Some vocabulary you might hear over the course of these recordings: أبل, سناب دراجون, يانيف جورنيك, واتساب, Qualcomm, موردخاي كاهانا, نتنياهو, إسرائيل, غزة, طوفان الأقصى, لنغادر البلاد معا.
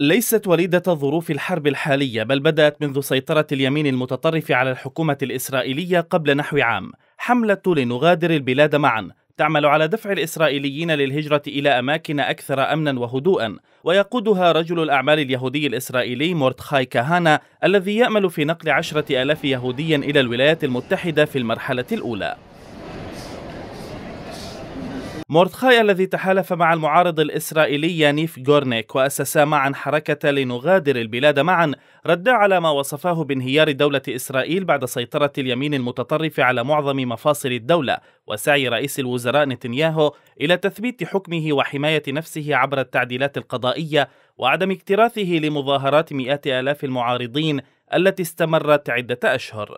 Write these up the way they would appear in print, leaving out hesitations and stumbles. ليست وليدة ظروف الحرب الحالية، بل بدأت منذ سيطرة اليمين المتطرف على الحكومة الإسرائيلية قبل نحو عام. حملة لنغادر البلاد معا تعمل على دفع الإسرائيليين للهجرة إلى أماكن أكثر أمنا وهدوءا، ويقودها رجل الأعمال اليهودي الإسرائيلي موردخاي كاهانا الذي يأمل في نقل 10,000 يهوديا إلى الولايات المتحدة في المرحلة الأولى. موردخاي الذي تحالف مع المعارض الإسرائيلي يانيف جورنيك وأسسا معا حركة لنغادر البلاد معا، ردا على ما وصفاه بانهيار دولة إسرائيل بعد سيطرة اليمين المتطرف على معظم مفاصل الدولة، وسعي رئيس الوزراء نتنياهو إلى تثبيت حكمه وحماية نفسه عبر التعديلات القضائية وعدم اكتراثه لمظاهرات مئات آلاف المعارضين التي استمرت عدة أشهر.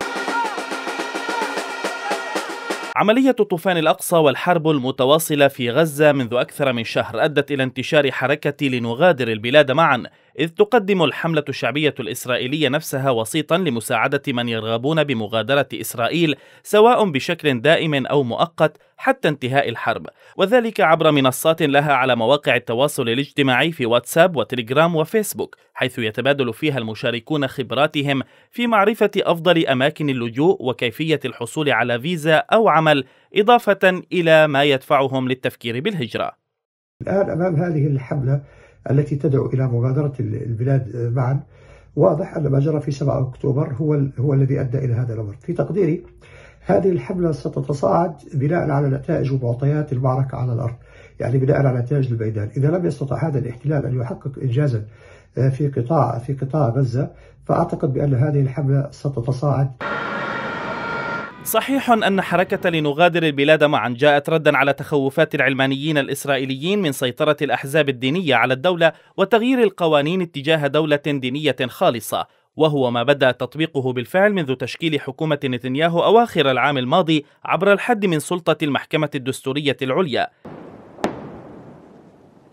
عملية طوفان الأقصى والحرب المتواصلة في غزة منذ أكثر من شهر أدت إلى انتشار حركة لنغادر البلاد معا، إذ تقدم الحملة الشعبية الإسرائيلية نفسها وسيطا لمساعدة من يرغبون بمغادرة إسرائيل، سواء بشكل دائم أو مؤقت حتى انتهاء الحرب، وذلك عبر منصات لها على مواقع التواصل الاجتماعي في واتساب وتليجرام وفيسبوك، حيث يتبادل فيها المشاركون خبراتهم في معرفة أفضل أماكن اللجوء وكيفية الحصول على فيزا أو عمل، إضافة إلى ما يدفعهم للتفكير بالهجرة. الآن أمام هذه الحملة التي تدعو إلى مغادرة البلاد معا، واضح أن ما جرى في 7 أكتوبر هو الذي أدى إلى هذا الأمر. في تقديري هذه الحملة ستتصاعد بناء على نتائج ومعطيات المعركة على الأرض، يعني بناء على نتائج الميدان. إذا لم يستطع هذا الاحتلال أن يحقق إنجازا في قطاع غزة، فأعتقد بأن هذه الحملة ستتصاعد. صحيح أن حركة لنغادر البلاد معا جاءت ردا على تخوفات العلمانيين الإسرائيليين من سيطرة الأحزاب الدينية على الدولة وتغيير القوانين اتجاه دولة دينية خالصة، وهو ما بدأ تطبيقه بالفعل منذ تشكيل حكومة نتنياهو أواخر العام الماضي عبر الحد من سلطة المحكمة الدستورية العليا.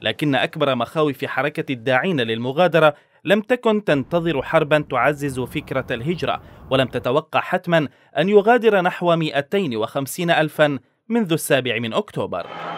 لكن أكبر مخاوف حركة الداعين للمغادرة لم تكن تنتظر حربا تعزز فكرة الهجرة، ولم تتوقع حتما أن يغادر نحو 250,000 منذ 7 أكتوبر.